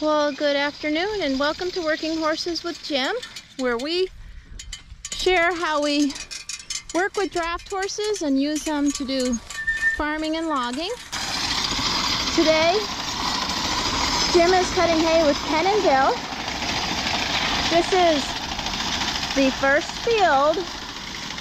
Well, good afternoon and welcome to Working Horses with Jim, where we share how we work with draft horses and use them to do farming and logging. Today, Jim is cutting hay with Ken and Bill. This is the first field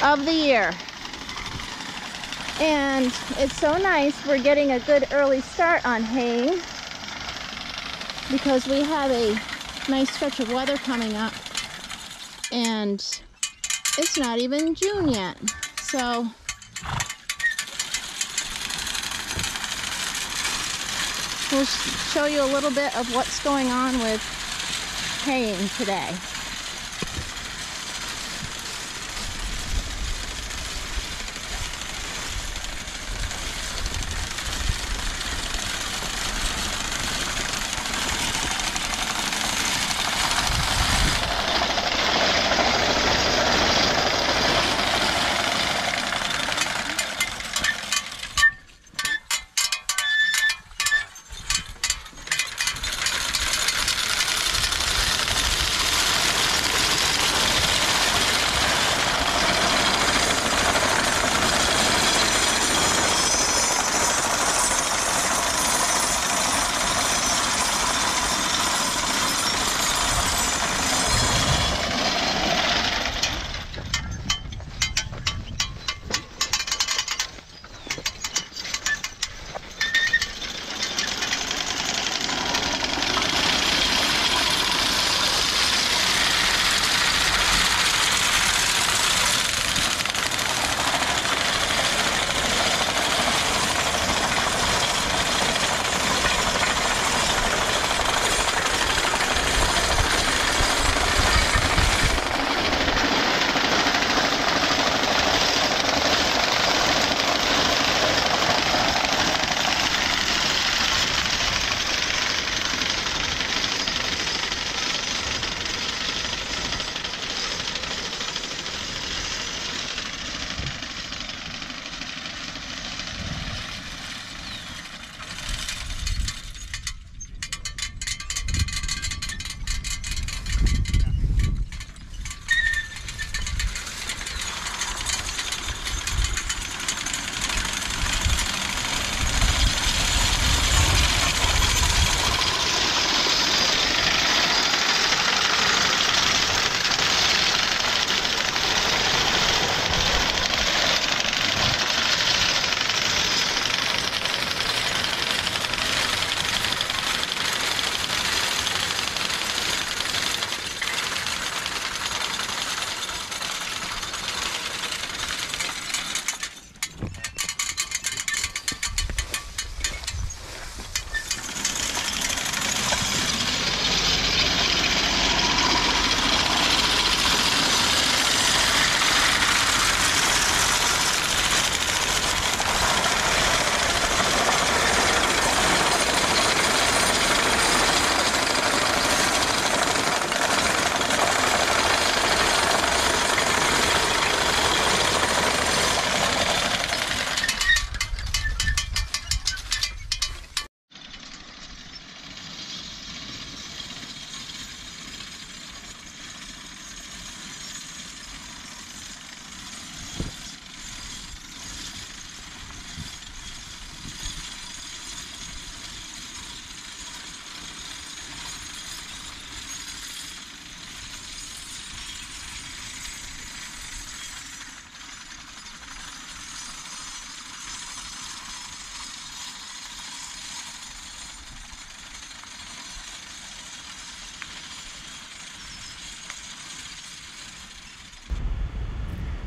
of the year. And it's so nice, we're getting a good early start on haying because we have a nice stretch of weather coming up and it's not even June yet. So we'll show you a little bit of what's going on with haying today.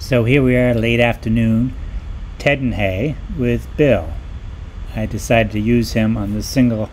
So here we are late afternoon, tedding hay with Bill. I decided to use him on the single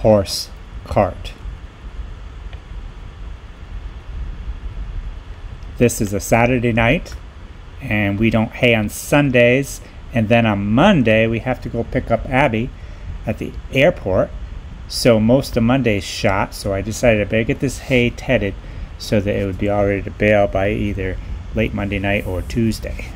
horse cart. This is a Saturday night and we don't hay on Sundays, and then on Monday we have to go pick up Abby at the airport. So most of Monday's shot, so I decided I better get this hay tedded so that it would be all ready to bail by either late Monday night or Tuesday.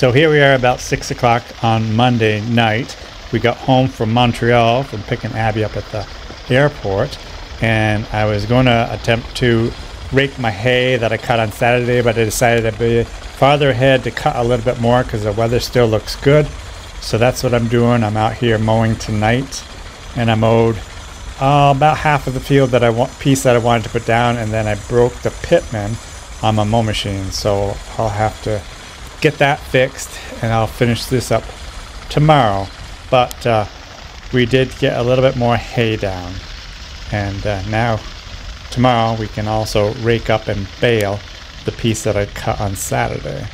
So here we are about 6 o'clock on Monday night. We got home from Montreal from picking Abby up at the airport, and I was going to attempt to rake my hay that I cut on Saturday, but I decided I'd be farther ahead to cut a little bit more because the weather still looks good. So that's what I'm doing. I'm out here mowing tonight, and I mowed about half of the field that I wanted to put down, and then I broke the pitman on my mow machine, so I'll have to get that fixed and I'll finish this up tomorrow. But we did get a little bit more hay down, and now tomorrow we can also rake up and bale the piece that I cut on Saturday.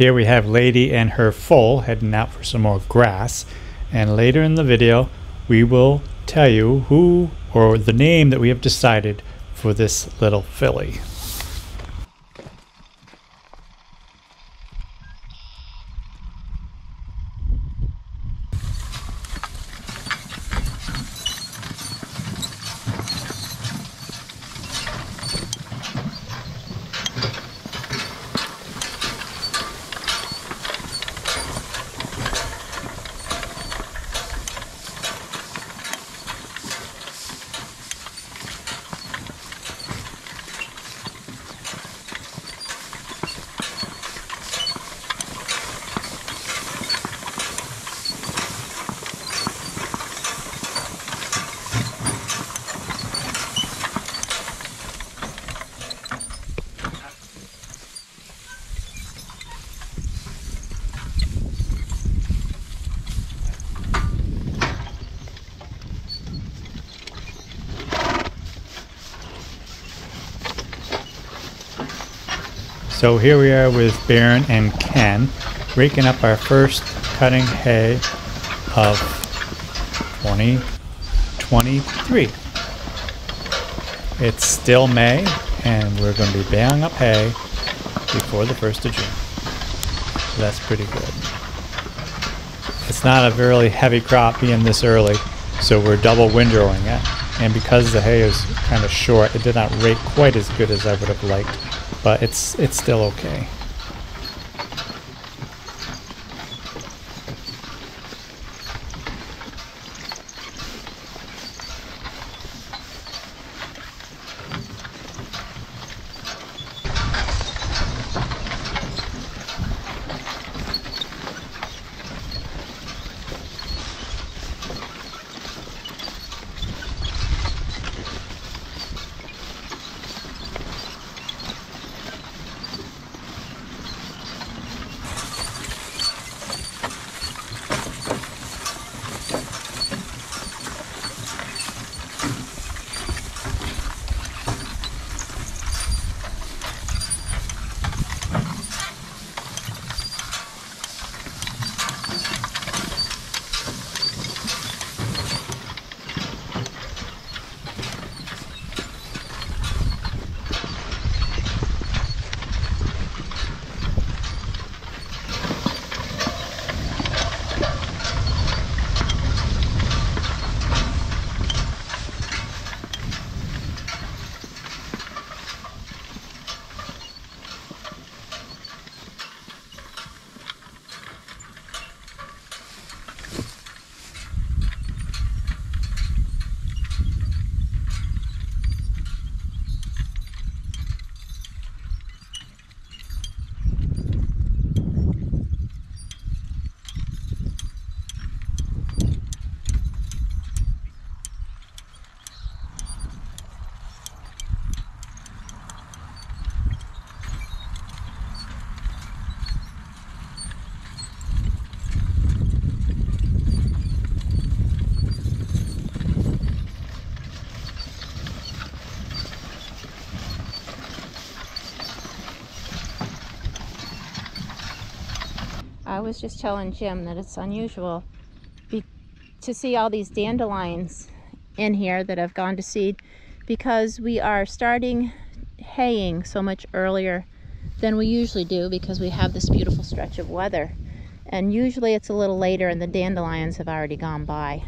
Here we have Lady and her foal heading out for some more grass, and later in the video we will tell you who or the name that we have decided for this little filly. So here we are with Baron and Ken, raking up our first cutting hay of 2023. It's still May, and we're going to be baling up hay before the 1st of June. So that's pretty good. It's not a really heavy crop being this early, so we're double windrowing it. And because the hay is kind of short, it did not rake quite as good as I would have liked. But it's still okay. I was just telling Jim that it's unusual to see all these dandelions in here that have gone to seed, because we are starting haying so much earlier than we usually do, because we have this beautiful stretch of weather, and usually it's a little later and the dandelions have already gone by.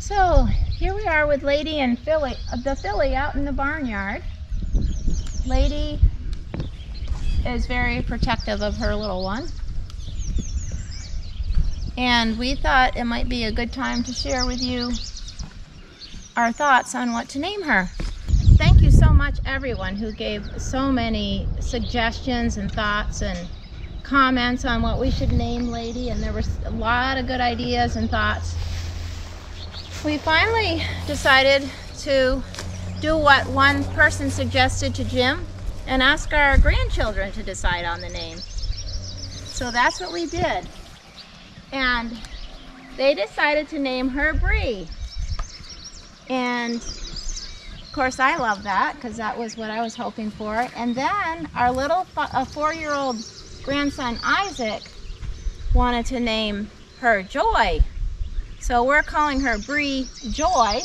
So here we are with Lady and Philly, the filly out in the barnyard. Lady is very protective of her little one, and we thought it might be a good time to share with you our thoughts on what to name her. Thank you so much, everyone who gave so many suggestions and thoughts and comments on what we should name Lady, and there were a lot of good ideas and thoughts. We finally decided to do what one person suggested to Jim and ask our grandchildren to decide on the name. So that's what we did. And they decided to name her Bree. And of course I love that, because that was what I was hoping for. And then our little four-year-old grandson Isaac wanted to name her Joy. So we're calling her Bree Joy,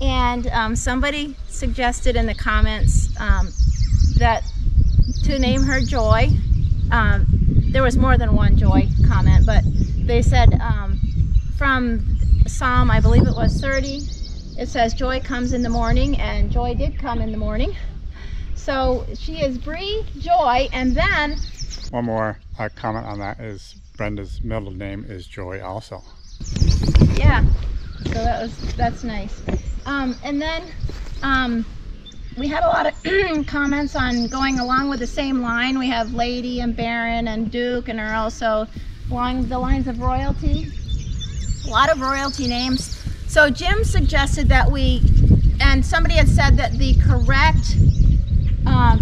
and somebody suggested in the comments that to name her Joy. There was more than one Joy comment, but they said from Psalm, I believe it was 30, it says, "Joy comes in the morning," and Joy did come in the morning. So she is Bree Joy, and then... One more comment on that is Brenda's middle name is Joy also. Yeah, so that's nice. And then we had a lot of comments on going along with the same line. We have Lady and Baron and Duke and Earl, so along the lines of royalty. A lot of royalty names. So Jim suggested that we, and somebody had said that the correct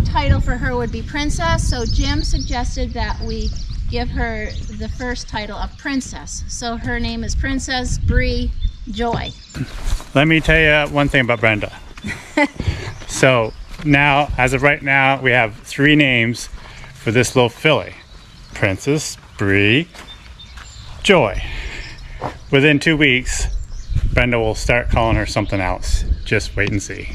title for her would be Princess, so Jim suggested that we give her the first title of Princess. So her name is Princess Bree Joy. Let me tell you one thing about Brenda. So now, as of right now, we have three names for this little filly. Princess Bree Joy. Within 2 weeks, Brenda will start calling her something else. Just wait and see.